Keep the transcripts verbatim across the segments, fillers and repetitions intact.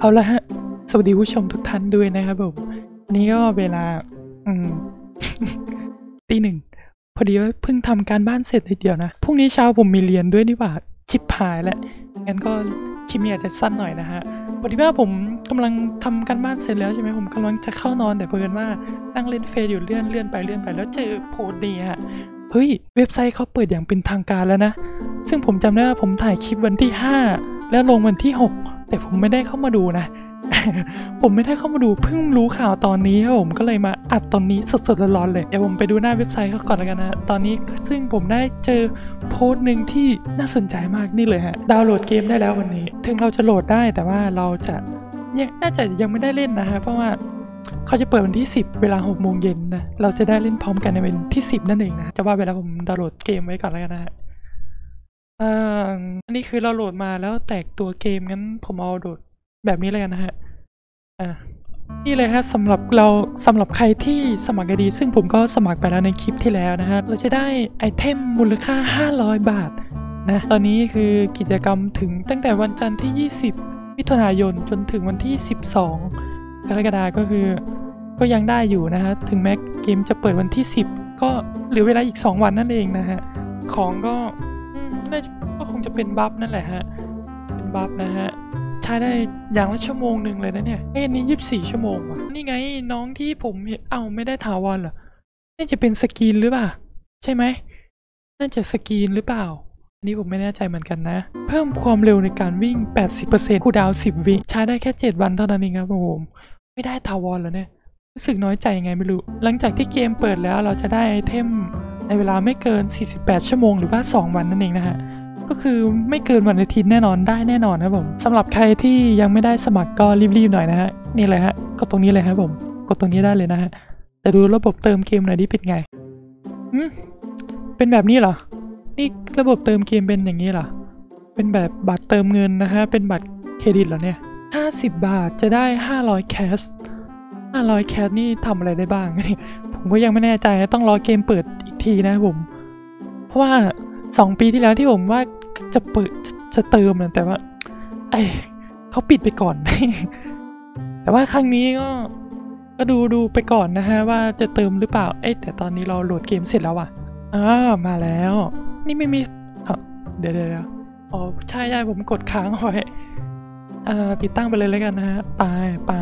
เอาละฮะสวัสดีผู้ชมทุกท่านด้วยนะครับผมอันนี้ก็เวลาอืม ตีหนึ่งพอดีว่าเพิ่งทำการบ้านเสร็จเลยเดียวนะพรุ่งนี้เช้าผมมีเรียนด้วยนี่หว่าชิบหายแล้วงั้นก็คลิปนี้อาจจะสั้นหน่อยนะฮะพอดีว่าผมกำลังทำการบ้านเสร็จแล้วใช่ไหมผมกำลังจะเข้านอนแต่เพื่อนว่านั่งเล่นเฟซอยู่เลื่อนเลื่อนไปเลื่อนไปแล้วเจอโพสต์นี้ฮะเฮ้ยเว็บไซต์เขาเปิดอย่างเป็นทางการแล้วนะซึ่งผมจำได้ว่าผมถ่ายคลิปวันที่ห้าแล้วลงวันที่หกแต่ผมไม่ได้เข้ามาดูนะ ผมไม่ได้เข้ามาดูเพิ่งรู้ข่าวตอนนี้ครับผมก็เลยมาอัดตอนนี้สดๆร้อนๆเลยเดี๋ยวผมไปดูหน้าเว็บไซต์เขาก่อนแล้วกันนะตอนนี้ซึ่งผมได้เจอโพสต์หนึ่งที่น่าสนใจมากนี่เลยฮะดาวน์โหลดเกมได้แล้ววันนี้ถึงเราจะโหลดได้แต่ว่าเราจะยังน่าจะยังไม่ได้เล่นนะฮะเพราะว่าเขาจะเปิดวันที่สิบเวลาหกโมงเย็นนะเราจะได้เล่นพร้อมกันในวันที่สิบนั่นเองนะจะว่าไปแล้วผมดาวน์โหลดเกมไว้ก่อนแล้วกันนะอันนี้คือเราโหลดมาแล้วแตกตัวเกมงั้นผมเอาโหลดแบบนี้เลยกันนะฮะอ่านี่เลยฮะสำหรับเราสำหรับใครที่สมัครไอดีซึ่งผมก็สมัครไปแล้วในคลิปที่แล้วนะฮะเราจะได้ไอเทมมูลค่าห้าร้อยบาทนะตอนนี้คือกิจกรรมถึงตั้งแต่วันจันทร์ที่ยี่สิบมิถุนายนจนถึงวันที่สิบสองกรกฎาคมก็คือก็ยังได้อยู่นะฮะถึงแม้เกมจะเปิดวันที่สิบก็เหลือเวลาอีกสองวันนั่นเองนะฮะของก็น่าจะก็คงจะเป็นบัฟนั่นแหละฮะเป็นบัฟนะฮะใช้ได้อย่างละชั่วโมงหนึ่งเลยนะเนี่ยเอ้ยนี่ยี่สิบสี่ชั่วโมงว่ะนี่ไงน้องที่ผมเอาไม่ได้ถาวรเหรอน่าจะเป็นสกรีนหรือเปล่าใช่ไหมน่าจะสกรีนหรือเปล่าอันนี้ผมไม่แน่ใจเหมือนกันนะเพิ่มความเร็วในการวิ่ง แปดสิบเปอร์เซ็นต์ คูลดาวน์สิบวิใช้ได้แค่เจ็ดวันเท่านั้นเองครับผมไม่ได้ถาวรเหรอเนี่ยรู้สึกน้อยใจยังไงไม่รู้หลังจากที่เกมเปิดแล้วเราจะได้ไอเทมในเวลาไม่เกินสี่สิบแปดชั่วโมงหรือว่าสองวันนั่นเองนะฮะก็คือไม่เกินวันอาทิตย์แน่นอนได้แน่นอนนะผมสำหรับใครที่ยังไม่ได้สมัครก็รีบๆหน่อยนะฮะนี่เลยฮะกดตรงนี้เลยครับผมกดตรงนี้ได้เลยนะฮะแต่ดูระบบเติมเกมหน่อยดิเป็นไงอืมเป็นแบบนี้เหรอนี่ระบบเติมเกมเป็นอย่างนี้เหรอเป็นแบบบัตรเติมเงินนะฮะเป็นบัตรเครดิตเหรอเนี่ยห้าสิบบาทจะได้ห้าร้อยแคชห้าร้อยแคชนี่ทำอะไรได้บ้างเนี่ยผมก็ยังไม่แน่ใจต้องรอเกมเปิดอีกทีนะผมเพราะว่าสองปีที่แล้วที่ผมว่าจะเปิดจะเติมนะแต่ว่าเอ้ยเขาปิดไปก่อน แต่ว่าครั้งนี้ก็ก็ดูดูไปก่อนนะฮะว่าจะเติมหรือเปล่าเอ้แต่ตอนนี้เราโหลดเกมเสร็จแล้วอ่ะอ้ามาแล้วนี่ไม่มีเดี๋ยวเดี๋ยวอ๋อใช่ใช่ผมกดค้างไว้อ่าติดตั้งไปเลยแล้วกันนะฮะไปไป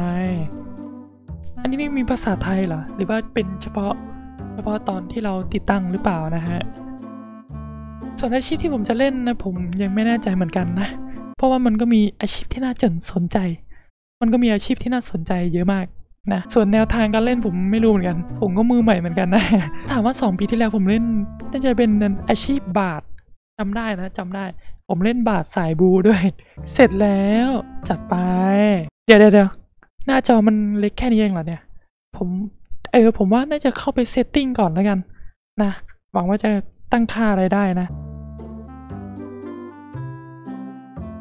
อันนี้ไม่มีภาษาไทยเหรอหรือว่าเป็นเฉพาะเฉพาะตอนที่เราติดตั้งหรือเปล่านะฮะส่วนอาชีพที่ผมจะเล่นนะผมยังไม่แน่ใจเหมือนกันนะเพราะว่ามันก็มีอาชีพที่น่าสนใจมันก็มีอาชีพที่น่าสนใจเยอะมากนะส่วนแนวทางการเล่นผมไม่รู้เหมือนกันผมก็มือใหม่เหมือนกันนะถามว่าสองปีที่แล้วผมเล่นน่าจะเป็นอาชีพบาทจำได้นะจำได้ผมเล่นบาทสายบูด้วยเสร็จแล้วจัดไปเดี๋ยวเดี๋ยวหน้าจอมันเล็กแค่นี้เองเหรอเนี่ยผมเออผมว่าน่าจะเข้าไปเซตติ้งก่อนแล้วกันนะหวังว่าจะตั้งค่าอะไรได้นะ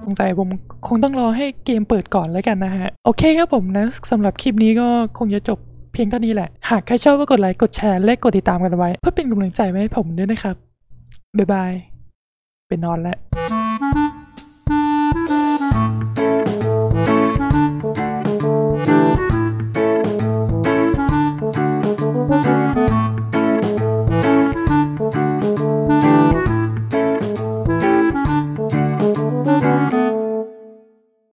สงสัยผมคงต้องรอให้เกมเปิดก่อนแล้วกันนะฮะโอเคครับผมนะสำหรับคลิปนี้ก็คงจะจบเพียงเท่านี้แหละหากใครชอบก็กดไลค์กดแชร์และกดติดตามกันไว้เพื่อเป็นกำลังใจไว้ให้ผมด้วยนะครับบ๊ายบายไปนอนแล้ว